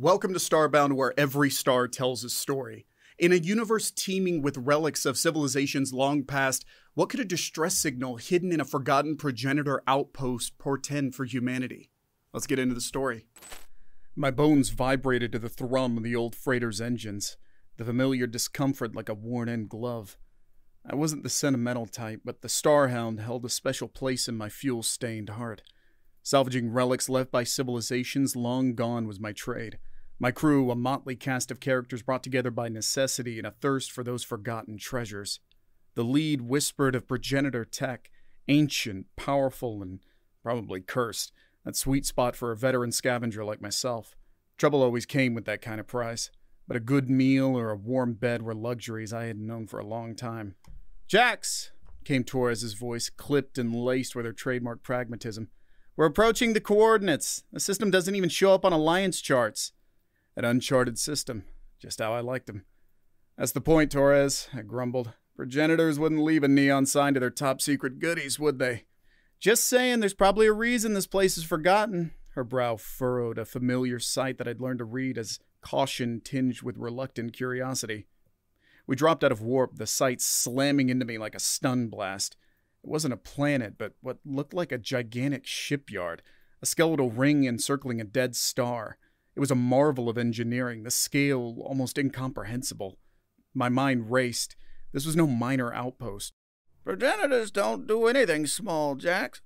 Welcome to Starbound, where every star tells a story. In a universe teeming with relics of civilizations long past, what could a distress signal hidden in a forgotten progenitor outpost portend for humanity? Let's get into the story. My bones vibrated to the thrum of the old freighter's engines, the familiar discomfort like a worn-in glove. I wasn't the sentimental type, but the Starhound held a special place in my fuel-stained heart. Salvaging relics left by civilizations long gone was my trade. My crew, a motley cast of characters brought together by necessity and a thirst for those forgotten treasures. The lead whispered of progenitor tech, ancient, powerful, and probably cursed, that sweet spot for a veteran scavenger like myself. Trouble always came with that kind of price, but a good meal or a warm bed were luxuries I had known for a long time. "Jax," came Torres' voice, clipped and laced with her trademark pragmatism. "We're approaching the coordinates. The system doesn't even show up on Alliance charts." An uncharted system, just how I liked them. "That's the point, Torres," I grumbled. "Progenitors wouldn't leave a neon sign to their top secret goodies, would they?" "Just saying, there's probably a reason this place is forgotten." Her brow furrowed, a familiar sight that I'd learned to read as caution tinged with reluctant curiosity. We dropped out of warp, the sight slamming into me like a stun blast. It wasn't a planet, but what looked like a gigantic shipyard, a skeletal ring encircling a dead star. It was a marvel of engineering, the scale almost incomprehensible. My mind raced. This was no minor outpost. "Progenitors don't do anything small, Jax,"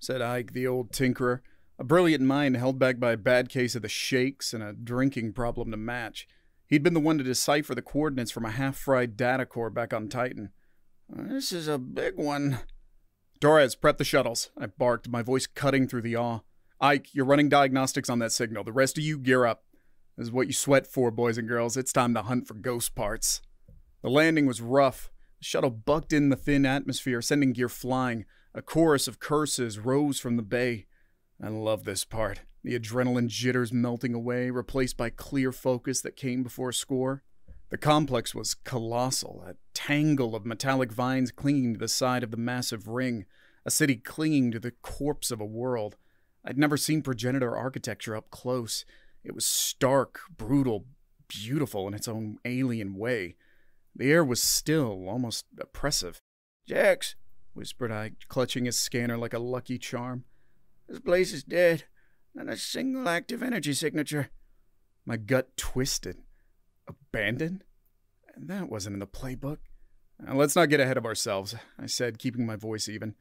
said Ike, the old tinkerer, a brilliant mind held back by a bad case of the shakes and a drinking problem to match. He'd been the one to decipher the coordinates from a half-fried data core back on Titan. "This is a big one." "Torres, prep the shuttles," I barked, my voice cutting through the awe. "Ike, you're running diagnostics on that signal. The rest of you, gear up. This is what you sweat for, boys and girls. It's time to hunt for ghost parts." The landing was rough. The shuttle bucked in the thin atmosphere, sending gear flying. A chorus of curses rose from the bay. I loved this part. The adrenaline jitters melting away, replaced by clear focus that came before a score. The complex was colossal, a tangle of metallic vines clinging to the side of the massive ring, a city clinging to the corpse of a world. I'd never seen progenitor architecture up close. It was stark, brutal, beautiful in its own alien way. The air was still, almost oppressive. "Jax," whispered I, clutching his scanner like a lucky charm, "this place is dead. Not a single active energy signature." My gut twisted. Abandoned? That wasn't in the playbook. "Let's not get ahead of ourselves," I said, keeping my voice even.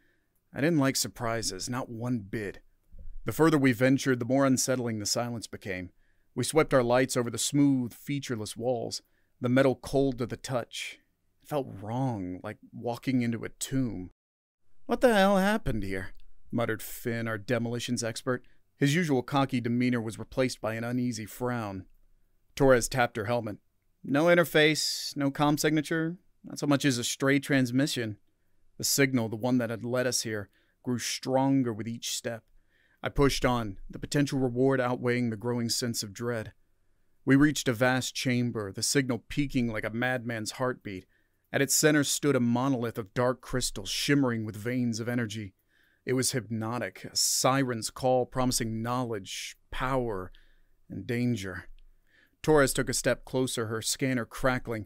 I didn't like surprises, not one bit. The further we ventured, the more unsettling the silence became. We swept our lights over the smooth, featureless walls, the metal cold to the touch. It felt wrong, like walking into a tomb. "What the hell happened here?" muttered Finn, our demolitions expert. His usual cocky demeanor was replaced by an uneasy frown. Torres tapped her helmet. "No interface, no comm signature, not so much as a stray transmission." The signal, the one that had led us here, grew stronger with each step. I pushed on, the potential reward outweighing the growing sense of dread. We reached a vast chamber, the signal peaking like a madman's heartbeat. At its center stood a monolith of dark crystal shimmering with veins of energy. It was hypnotic, a siren's call promising knowledge, power, and danger. Torres took a step closer, her scanner crackling.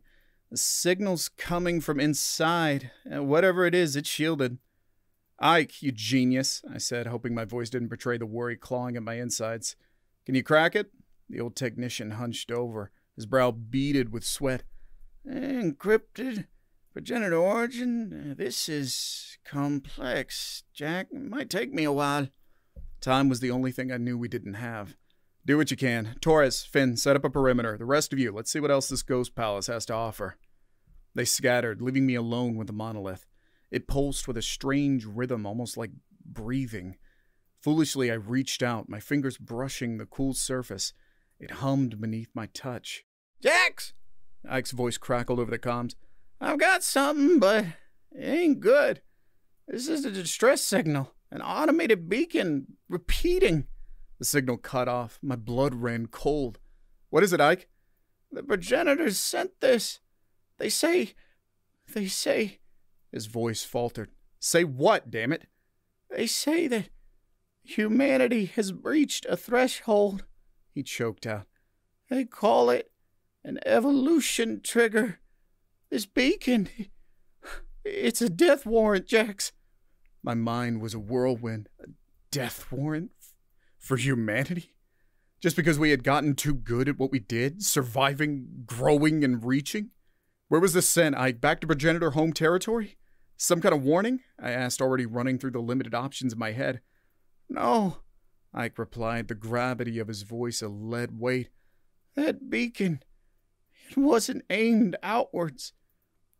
"The signal's coming from inside. Whatever it is, it's shielded." "Ike, you genius," I said, hoping my voice didn't betray the worry clawing at my insides. "Can you crack it?" The old technician hunched over, his brow beaded with sweat. "Encrypted, progenitor origin. This is complex, Jack. It might take me a while." Time was the only thing I knew we didn't have. "Do what you can. Torres, Finn, set up a perimeter. The rest of you, let's see what else this ghost palace has to offer." They scattered, leaving me alone with the monolith. It pulsed with a strange rhythm, almost like breathing. Foolishly, I reached out, my fingers brushing the cool surface. It hummed beneath my touch. "Jax!" Ike's voice crackled over the comms. "I've got something, but it ain't good. This is a distress signal, an automated beacon repeating." The signal cut off. My blood ran cold. "What is it, Ike?" "The progenitors sent this. They say... His voice faltered. "Say what, damn it?" "They say that humanity has breached a threshold," he choked out. They call it an evolution trigger. This beacon, it's a death warrant, Jax. My mind was a whirlwind. A death warrant for humanity? Just because we had gotten too good at what we did, surviving, growing, and reaching? Where was this sent, Ike? Back to Progenitor home territory? Some kind of warning? I asked, already running through the limited options in my head. No, Ike replied, the gravity of his voice a lead weight. That beacon, it wasn't aimed outwards.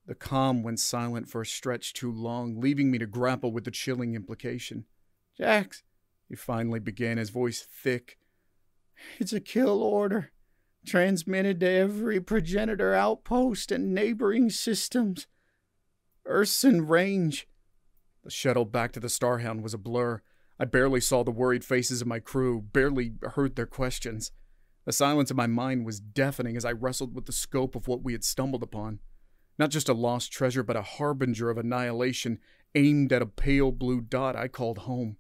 The calm went silent for a stretch too long, leaving me to grapple with the chilling implication. Jax, he finally began, his voice thick. It's a kill order, transmitted to every progenitor outpost and neighboring systems. Earth's in range. The shuttle back to the Starhound was a blur. I barely saw the worried faces of my crew, barely heard their questions. The silence in my mind was deafening as I wrestled with the scope of what we had stumbled upon. Not just a lost treasure, but a harbinger of annihilation aimed at a pale blue dot I called home.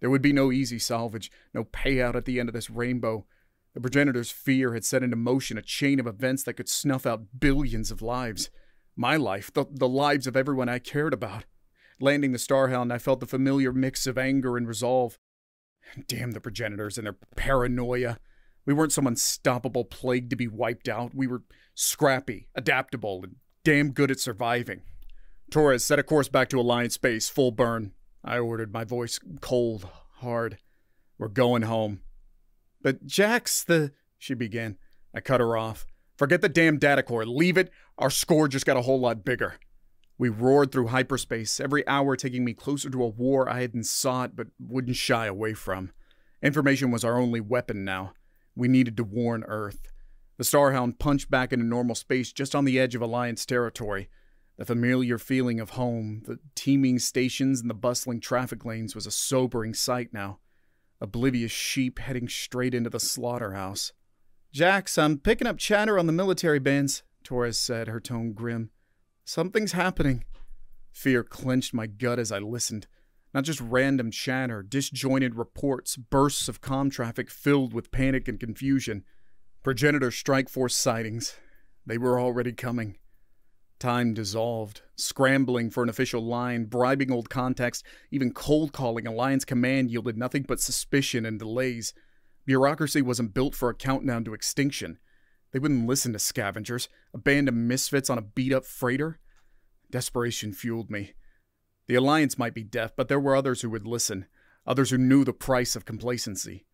There would be no easy salvage, no payout at the end of this rainbow. The Progenitor's fear had set into motion a chain of events that could snuff out billions of lives. My life, the lives of everyone I cared about. Landing the Starhound, I felt the familiar mix of anger and resolve. Damn the Progenitors and their paranoia. We weren't some unstoppable plague to be wiped out. We were scrappy, adaptable, and damn good at surviving. Torres set a course back to Alliance Base, full burn. I ordered, my voice cold, hard. We're going home. But Jax, she began. I cut her off. Forget the damn data core. Leave it. Our score just got a whole lot bigger. We roared through hyperspace, every hour taking me closer to a war I hadn't sought but wouldn't shy away from. Information was our only weapon now. We needed to warn Earth. The Starhound punched back into normal space just on the edge of Alliance territory. The familiar feeling of home, the teeming stations and the bustling traffic lanes was a sobering sight now. Oblivious sheep heading straight into the slaughterhouse. Jax, I'm picking up chatter on the military bands, Torres said, her tone grim. Something's happening. Fear clenched my gut as I listened. Not just random chatter, disjointed reports, bursts of comm traffic filled with panic and confusion. Progenitor strike force sightings. They were already coming. Time dissolved, scrambling for an official line, bribing old contacts, even cold-calling Alliance Command yielded nothing but suspicion and delays. Bureaucracy wasn't built for a countdown to extinction. They wouldn't listen to scavengers, a band of misfits on a beat-up freighter. Desperation fueled me. The Alliance might be deaf, but there were others who would listen, others who knew the price of complacency.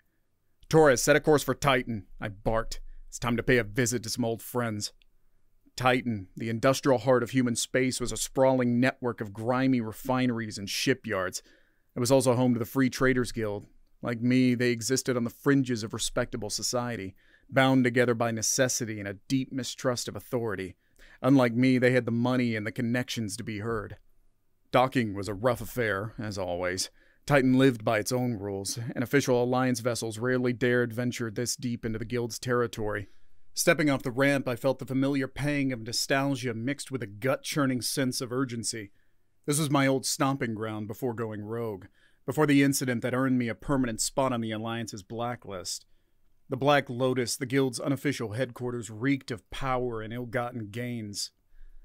Torres, set a course for Titan, I barked. It's time to pay a visit to some old friends. Titan, the industrial heart of human space, was a sprawling network of grimy refineries and shipyards. It was also home to the Free Traders Guild. Like me, they existed on the fringes of respectable society, bound together by necessity and a deep mistrust of authority. Unlike me, they had the money and the connections to be heard. Docking was a rough affair, as always. Titan lived by its own rules, and official Alliance vessels rarely dared venture this deep into the Guild's territory. Stepping off the ramp, I felt the familiar pang of nostalgia mixed with a gut-churning sense of urgency. This was my old stomping ground before going rogue, before the incident that earned me a permanent spot on the Alliance's blacklist. The Black Lotus, the Guild's unofficial headquarters, reeked of power and ill-gotten gains.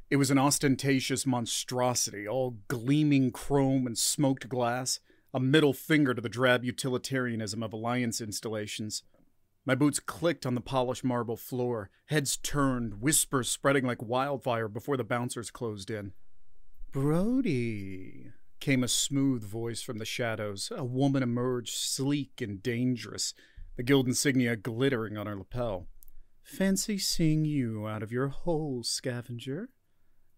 It was an ostentatious monstrosity, all gleaming chrome and smoked glass, a middle finger to the drab utilitarianism of Alliance installations. My boots clicked on the polished marble floor, heads turned, whispers spreading like wildfire before the bouncers closed in. Brody, came a smooth voice from the shadows. A woman emerged, sleek and dangerous, the Guild insignia glittering on her lapel. Fancy seeing you out of your hole, scavenger.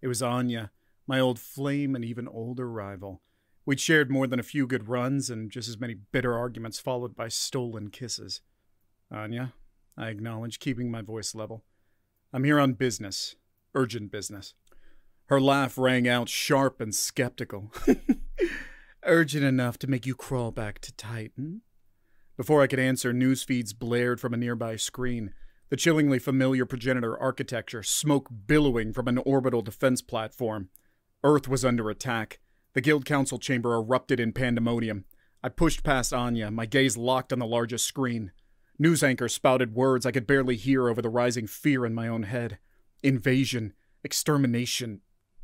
It was Anya, my old flame and even older rival. We'd shared more than a few good runs and just as many bitter arguments followed by stolen kisses. Anya, I acknowledged, keeping my voice level. I'm here on business. Urgent business. Her laugh rang out, sharp and skeptical. Urgent enough to make you crawl back to Titan? Before I could answer, news feeds blared from a nearby screen. The chillingly familiar progenitor architecture, smoke billowing from an orbital defense platform. Earth was under attack. The Guild Council chamber erupted in pandemonium. I pushed past Anya, my gaze locked on the largest screen. News anchor spouted words I could barely hear over the rising fear in my own head. Invasion, extermination,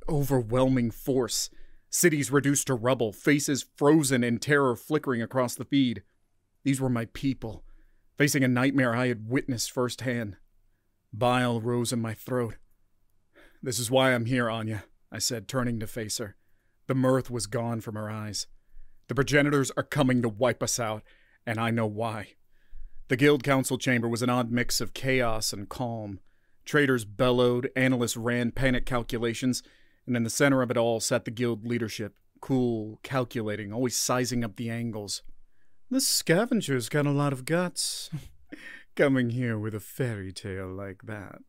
overwhelming force. Cities reduced to rubble, faces frozen in terror flickering across the feed. These were my people, facing a nightmare I had witnessed firsthand. Bile rose in my throat. "This is why I'm here, Anya," I said, turning to face her. The mirth was gone from her eyes. "The Progenitors are coming to wipe us out, and I know why." The Guild Council Chamber was an odd mix of chaos and calm. Traders bellowed, analysts ran panic calculations, and in the center of it all sat the Guild leadership, cool, calculating, always sizing up the angles. "This scavenger's got a lot of guts. Coming here with a fairy tale like that."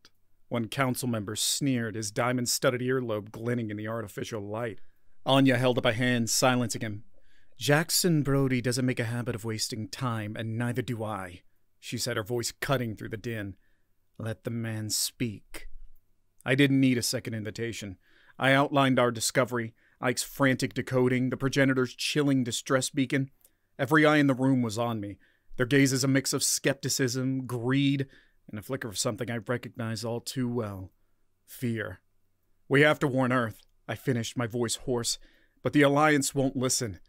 One council member sneered, his diamond-studded earlobe glinting in the artificial light. Anya held up a hand, silencing him. "Jackson Brody doesn't make a habit of wasting time, and neither do I," she said, her voice cutting through the din. "Let the man speak." I didn't need a second invitation. I outlined our discovery, Ike's frantic decoding, the Progenitor's chilling distress beacon. Every eye in the room was on me, their gazes a mix of skepticism, greed, and a flicker of something I recognized all too well. Fear. "We have to warn Earth," I finished, my voice hoarse, "but the Alliance won't listen.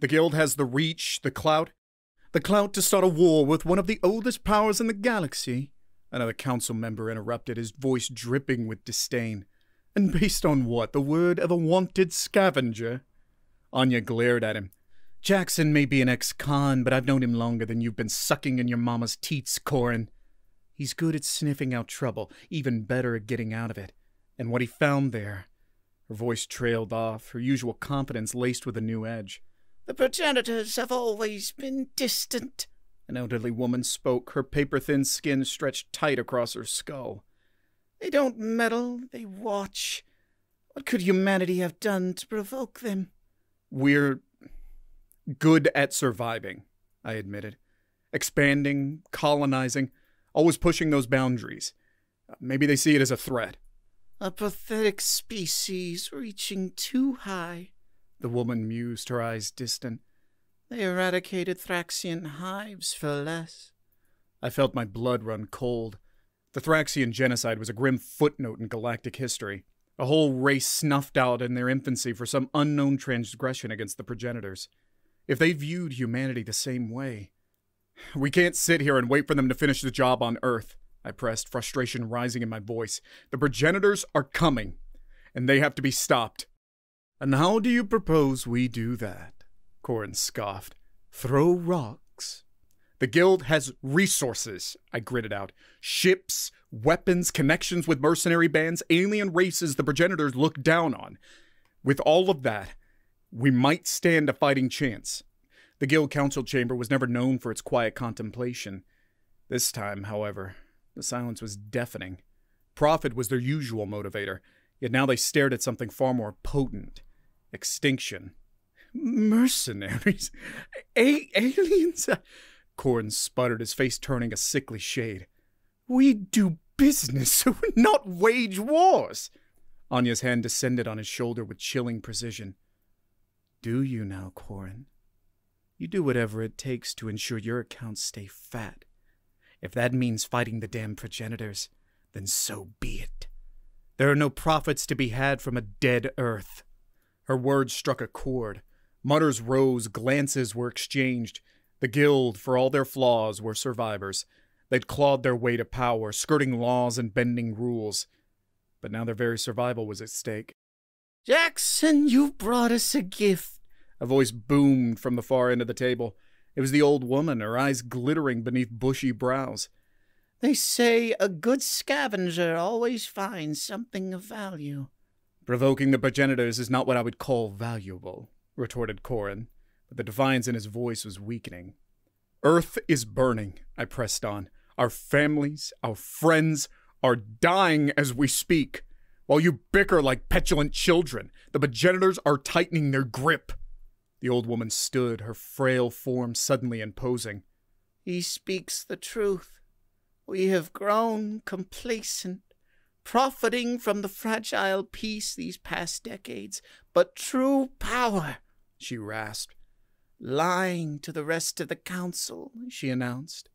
The Guild has the reach, the clout. The clout to start a war with one of the oldest powers in the galaxy," another council member interrupted, his voice dripping with disdain. "And based on what? The word of a wanted scavenger?" Anya glared at him. "Jackson may be an ex-con, but I've known him longer than you've been sucking in your mama's teats, Corin. He's good at sniffing out trouble, even better at getting out of it. And what he found there..." Her voice trailed off, her usual confidence laced with a new edge. "The progenitors have always been distant," an elderly woman spoke, her paper-thin skin stretched tight across her skull. "They don't meddle, they watch. What could humanity have done to provoke them?" "We're good at surviving," I admitted. "Expanding, colonizing, always pushing those boundaries. Maybe they see it as a threat." "A pathetic species reaching too high," the woman mused, her eyes distant. "They eradicated Thraxian hives for less." I felt my blood run cold. The Thraxian genocide was a grim footnote in galactic history, a whole race snuffed out in their infancy for some unknown transgression against the Progenitors. If they viewed humanity the same way... "We can't sit here and wait for them to finish the job on Earth," I pressed, frustration rising in my voice. "The Progenitors are coming, and they have to be stopped." "And how do you propose we do that?" Corin scoffed. "Throw rocks?" "The Guild has resources," I gritted out. "Ships, weapons, connections with mercenary bands, alien races the Progenitors look down on. With all of that, we might stand a fighting chance." The Guild Council Chamber was never known for its quiet contemplation. This time, however, the silence was deafening. Profit was their usual motivator, yet now they stared at something far more potent. Extinction. "Mercenaries? Aliens?" Corin sputtered, his face turning a sickly shade. "We do business, not wage wars." Anya's hand descended on his shoulder with chilling precision. "Do you now, Corin? You do whatever it takes to ensure your accounts stay fat. If that means fighting the damn Progenitors, then so be it. There are no profits to be had from a dead Earth." Her words struck a chord. Mutters rose, glances were exchanged. The Guild, for all their flaws, were survivors. They'd clawed their way to power, skirting laws and bending rules. But now their very survival was at stake. "Jackson, you've brought us a gift," a voice boomed from the far end of the table. It was the old woman, her eyes glittering beneath bushy brows. "They say a good scavenger always finds something of value." "Provoking the Progenitors is not what I would call valuable," retorted Corin, but the defiance in his voice was weakening. "Earth is burning," I pressed on. "Our families, our friends, are dying as we speak. While you bicker like petulant children, the Progenitors are tightening their grip." The old woman stood, her frail form suddenly imposing. "He speaks the truth. We have grown complacent, profiting from the fragile peace these past decades. But true power," she rasped. "Lying to the rest of the council," she announced,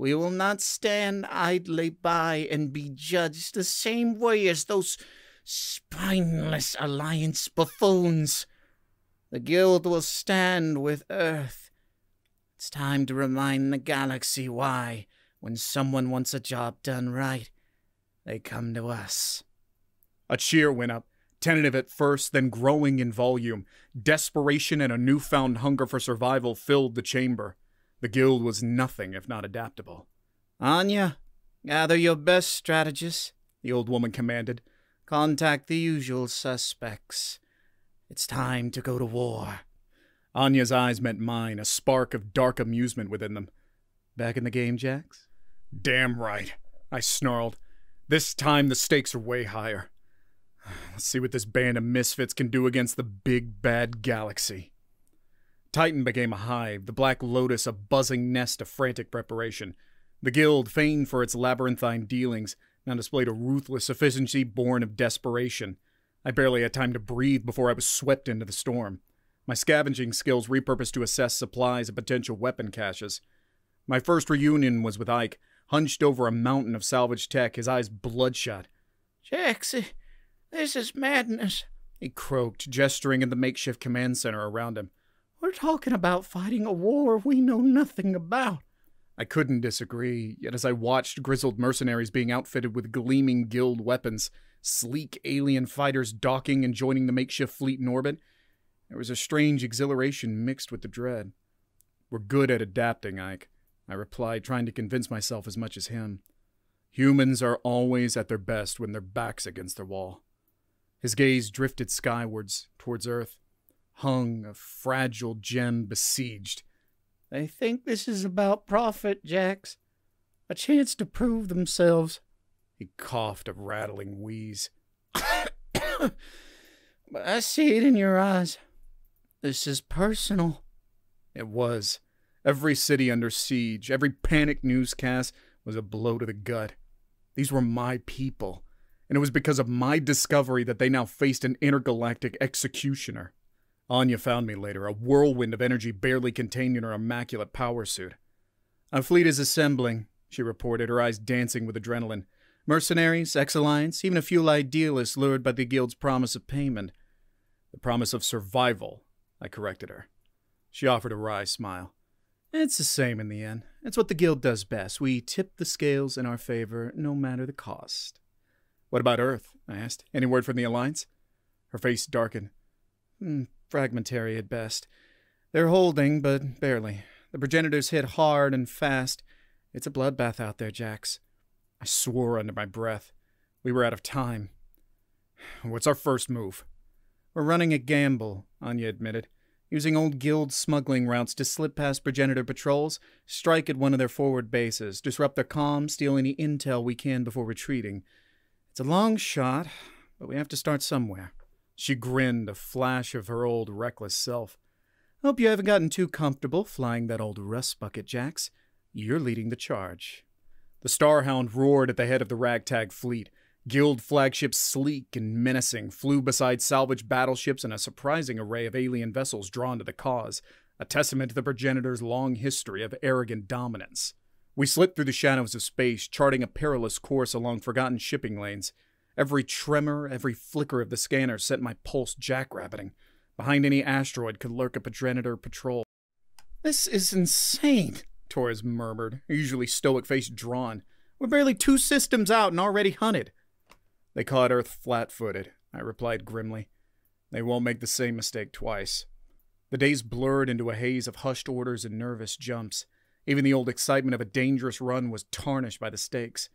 We will not stand idly by and be judged the same way as those spineless Alliance buffoons. The Guild will stand with Earth. It's time to remind the galaxy why, when someone wants a job done right, they come to us. A cheer went up, tentative at first, then growing in volume. Desperation and a newfound hunger for survival filled the chamber. The Guild was nothing if not adaptable. Anya, gather your best strategists, the old woman commanded. Contact the usual suspects. It's time to go to war. Anya's eyes met mine, a spark of dark amusement within them. Back in the game, Jax? Damn right, I snarled. This time the stakes are way higher. Let's see what this band of misfits can do against the big bad galaxy. Titan became a hive, the Black Lotus a buzzing nest of frantic preparation. The Guild, famed for its labyrinthine dealings, now displayed a ruthless efficiency born of desperation. I barely had time to breathe before I was swept into the storm. My scavenging skills repurposed to assess supplies and potential weapon caches. My first reunion was with Ike, hunched over a mountain of salvage tech, his eyes bloodshot. Jax, this is madness, he croaked, gesturing at the makeshift command center around him. We're talking about fighting a war we know nothing about. I couldn't disagree, yet as I watched grizzled mercenaries being outfitted with gleaming Guild weapons, sleek alien fighters docking and joining the makeshift fleet in orbit, there was a strange exhilaration mixed with the dread. We're good at adapting, Ike, I replied, trying to convince myself as much as him. Humans are always at their best when their back's against their wall. His gaze drifted skywards, towards Earth. Hung, a fragile gem besieged. They think this is about profit, Jax. A chance to prove themselves. He coughed a rattling wheeze. But I see it in your eyes. This is personal. It was. Every city under siege, every panic newscast was a blow to the gut. These were my people, and it was because of my discovery that they now faced an intergalactic executioner. Anya found me later, a whirlwind of energy barely contained in her immaculate power suit. Our fleet is assembling, she reported, her eyes dancing with adrenaline. Mercenaries, ex-alliance, even a few idealists lured by the Guild's promise of payment. The promise of survival, I corrected her. She offered a wry smile. It's the same in the end. It's what the Guild does best. We tip the scales in our favor, no matter the cost. What about Earth? I asked. Any word from the Alliance? Her face darkened. Fragmentary at best. They're holding, but barely. The Progenitors hit hard and fast. It's a bloodbath out there, Jax. I swore under my breath. We were out of time. What's our first move? We're running a gamble, Anya admitted, using old Guild smuggling routes to slip past Progenitor patrols, strike at one of their forward bases, disrupt their comms, steal any intel we can before retreating. It's a long shot, but we have to start somewhere. She grinned, a flash of her old reckless self. Hope you haven't gotten too comfortable flying that old rust bucket, Jax. You're leading the charge. The Starhound roared at the head of the ragtag fleet. Guild flagships, sleek and menacing, flew beside salvage battleships and a surprising array of alien vessels drawn to the cause, a testament to the Progenitor's long history of arrogant dominance. We slipped through the shadows of space, charting a perilous course along forgotten shipping lanes. Every tremor, every flicker of the scanner sent my pulse jackrabbiting. Behind any asteroid could lurk a Progenitor patrol. This is insane, Torres murmured, her usually stoic face drawn. We're barely 2 systems out and already hunted. They caught Earth flat-footed, I replied grimly. They won't make the same mistake twice. The days blurred into a haze of hushed orders and nervous jumps. Even the old excitement of a dangerous run was tarnished by the stakes.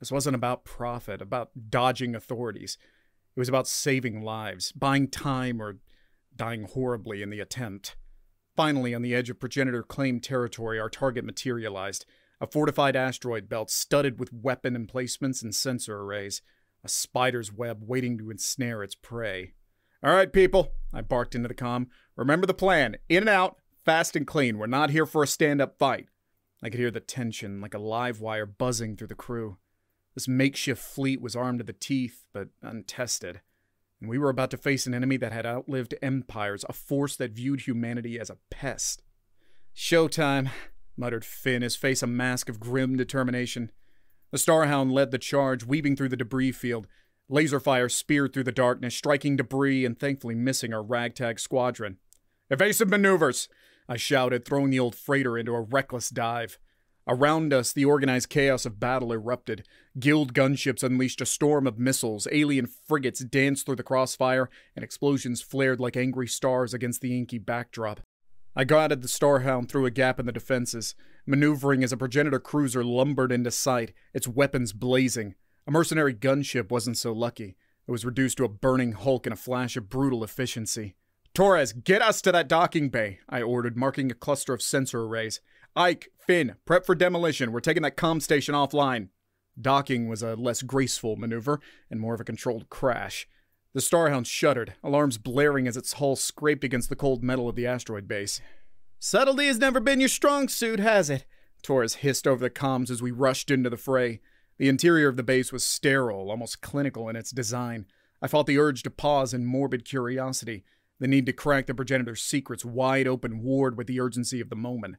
This wasn't about profit, about dodging authorities. It was about saving lives, buying time, or dying horribly in the attempt. Finally, on the edge of Progenitor-claimed territory, our target materialized. A fortified asteroid belt studded with weapon emplacements and sensor arrays. A spider's web waiting to ensnare its prey. All right, people, I barked into the comm. Remember the plan. In and out, fast and clean. We're not here for a stand-up fight. I could hear the tension, like a live wire buzzing through the crew. This makeshift fleet was armed to the teeth, but untested, and we were about to face an enemy that had outlived empires, a force that viewed humanity as a pest. Showtime, muttered Finn, his face a mask of grim determination. The Starhound led the charge, weaving through the debris field. Laser fire speared through the darkness, striking debris and thankfully missing our ragtag squadron. "Evasive maneuvers!" I shouted, throwing the old freighter into a reckless dive. Around us, the organized chaos of battle erupted. Guild gunships unleashed a storm of missiles, alien frigates danced through the crossfire, and explosions flared like angry stars against the inky backdrop. I guided the Starhound through a gap in the defenses, maneuvering as a progenitor cruiser lumbered into sight, its weapons blazing. A mercenary gunship wasn't so lucky. It was reduced to a burning hulk in a flash of brutal efficiency. "Torres, get us to that docking bay," I ordered, marking a cluster of sensor arrays. "Ike, Finn, prep for demolition. We're taking that comm station offline." Docking was a less graceful maneuver and more of a controlled crash. The Starhound shuddered, alarms blaring as its hull scraped against the cold metal of the asteroid base. "Subtlety has never been your strong suit, has it?" Torres hissed over the comms as we rushed into the fray. The interior of the base was sterile, almost clinical in its design. I felt the urge to pause in morbid curiosity. The need to crack the progenitor's secrets wide open warred with the urgency of the moment.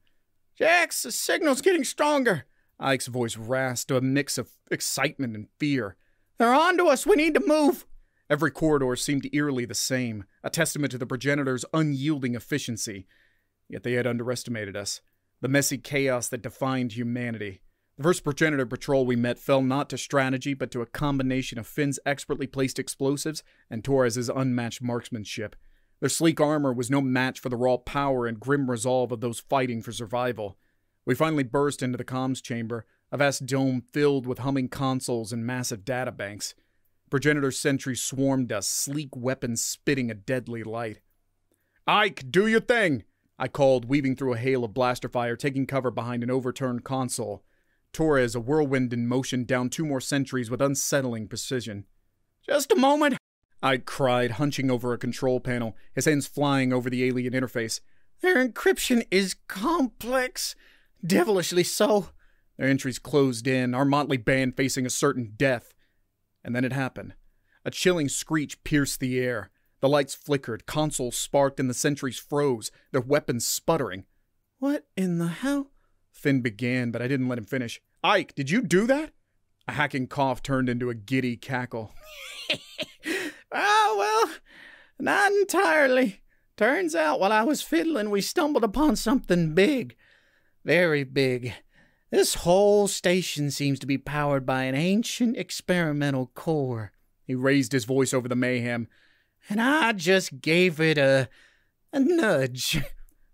"Jax, the signal's getting stronger!" Ike's voice rasped to a mix of excitement and fear. "They're onto us! We need to move!" Every corridor seemed eerily the same, a testament to the progenitor's unyielding efficiency. Yet they had underestimated us. The messy chaos that defined humanity. The first progenitor patrol we met fell not to strategy, but to a combination of Finn's expertly placed explosives and Torres's unmatched marksmanship. Their sleek armor was no match for the raw power and grim resolve of those fighting for survival. We finally burst into the comms chamber, a vast dome filled with humming consoles and massive data banks. Progenitor sentries swarmed us, sleek weapons spitting a deadly light. "Ike, do your thing!" I called, weaving through a hail of blaster fire, taking cover behind an overturned console. Torres, a whirlwind in motion, downed two more sentries with unsettling precision. "Just a moment!" I cried, hunching over a control panel, his hands flying over the alien interface. "Their encryption is complex. Devilishly so." Their entries closed in, our motley band facing a certain death. And then it happened. A chilling screech pierced the air. The lights flickered, consoles sparked, and the sentries froze, their weapons sputtering. "What in the hell?" Finn began, but I didn't let him finish. "Ike, did you do that?" A hacking cough turned into a giddy cackle. "Oh, well, not entirely. Turns out while I was fiddling, we stumbled upon something big. Very big. This whole station seems to be powered by an ancient experimental core." He raised his voice over the mayhem. "And I just gave it a nudge."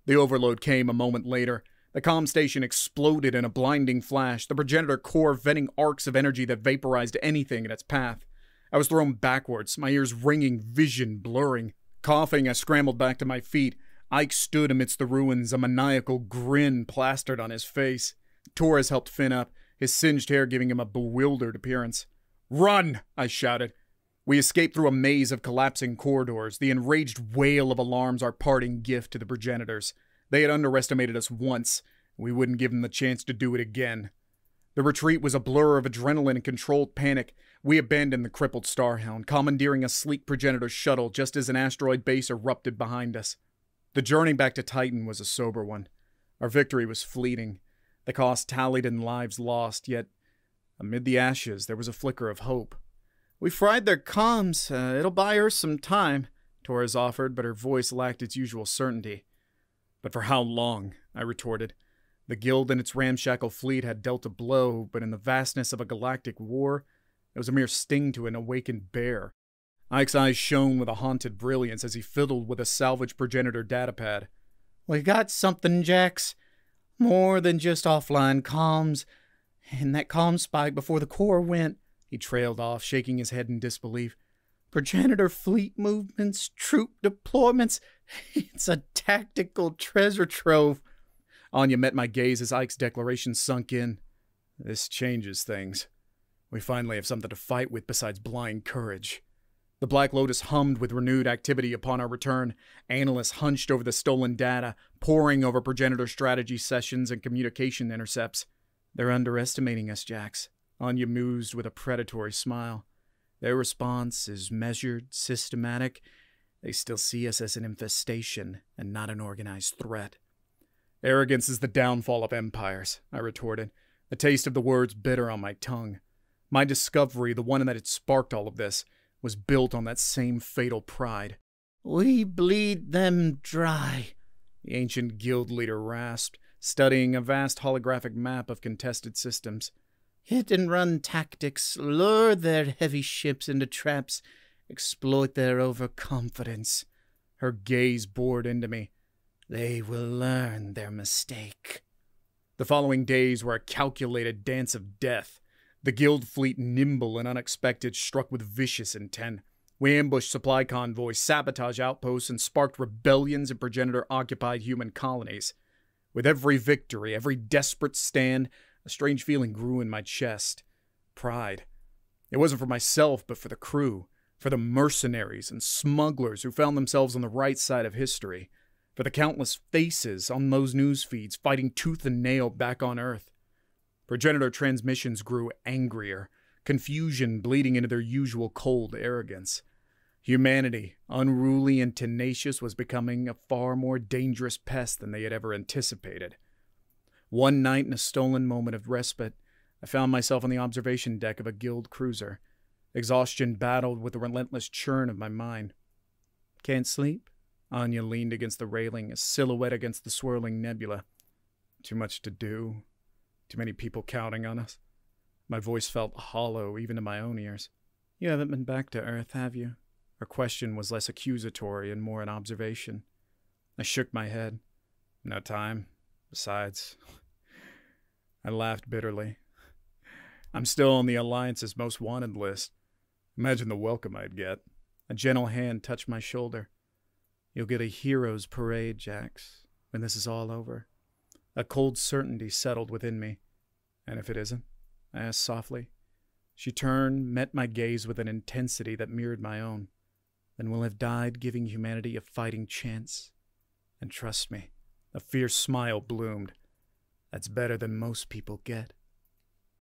The overload came a moment later. The comm station exploded in a blinding flash, the progenitor core venting arcs of energy that vaporized anything in its path. I was thrown backwards, my ears ringing, vision blurring. Coughing, I scrambled back to my feet. Ike stood amidst the ruins, a maniacal grin plastered on his face. Torres helped Finn up, his singed hair giving him a bewildered appearance. "Run!" I shouted. We escaped through a maze of collapsing corridors, the enraged wail of alarms our parting gift to the progenitors. They had underestimated us once. We wouldn't give them the chance to do it again. The retreat was a blur of adrenaline and controlled panic. We abandoned the crippled Starhound, commandeering a sleek progenitor shuttle just as an asteroid base erupted behind us. The journey back to Titan was a sober one. Our victory was fleeting. The cost tallied in lives lost, yet amid the ashes there was a flicker of hope. "We fried their comms. It'll buy her some time," Torres offered, but her voice lacked its usual certainty. "But for how long?" I retorted. The Guild and its ramshackle fleet had dealt a blow, but in the vastness of a galactic war, it was a mere sting to an awakened bear. Ike's eyes shone with a haunted brilliance as he fiddled with a salvaged progenitor datapad. "We got something, Jax. More than just offline comms. And that comm spike before the core went," he trailed off, shaking his head in disbelief. "Progenitor fleet movements, troop deployments. It's a tactical treasure trove." Anya met my gaze as Ike's declaration sunk in. "This changes things. We finally have something to fight with besides blind courage." The Black Lotus hummed with renewed activity upon our return. Analysts hunched over the stolen data, poring over progenitor strategy sessions and communication intercepts. "They're underestimating us, Jax," Anya mused with a predatory smile. "Their response is measured, systematic. They still see us as an infestation and not an organized threat." Arrogance is the downfall of empires, I retorted, the taste of the words bitter on my tongue. My discovery, the one that had sparked all of this, was built on that same fatal pride. "We bleed them dry," the ancient guild leader rasped, studying a vast holographic map of contested systems. "Hit-and-run tactics lure their heavy ships into traps, exploit their overconfidence." Her gaze bored into me. "They will learn their mistake." The following days were a calculated dance of death. The guild fleet, nimble and unexpected, struck with vicious intent. We ambushed supply convoys, sabotaged outposts, and sparked rebellions in progenitor-occupied human colonies. With every victory, every desperate stand, a strange feeling grew in my chest. Pride. It wasn't for myself, but for the crew. For the mercenaries and smugglers who found themselves on the right side of history. For the countless faces on those news feeds fighting tooth and nail back on Earth. Progenitor transmissions grew angrier, confusion bleeding into their usual cold arrogance. Humanity, unruly and tenacious, was becoming a far more dangerous pest than they had ever anticipated. One night, in a stolen moment of respite, I found myself on the observation deck of a guild cruiser. Exhaustion battled with the relentless churn of my mind. "Can't sleep?" Anya leaned against the railing, a silhouette against the swirling nebula. "Too much to do. Too many people counting on us." My voice felt hollow, even to my own ears. "You haven't been back to Earth, have you?" Her question was less accusatory and more an observation. I shook my head. "No time. Besides..." I laughed bitterly. "I'm still on the Alliance's most wanted list. Imagine the welcome I'd get." A gentle hand touched my shoulder. "You'll get a hero's parade, Jax, when this is all over." A cold certainty settled within me. "And if it isn't?" I asked softly. She turned, met my gaze with an intensity that mirrored my own. "Then we'll have died giving humanity a fighting chance. And trust me," a fierce smile bloomed, "that's better than most people get."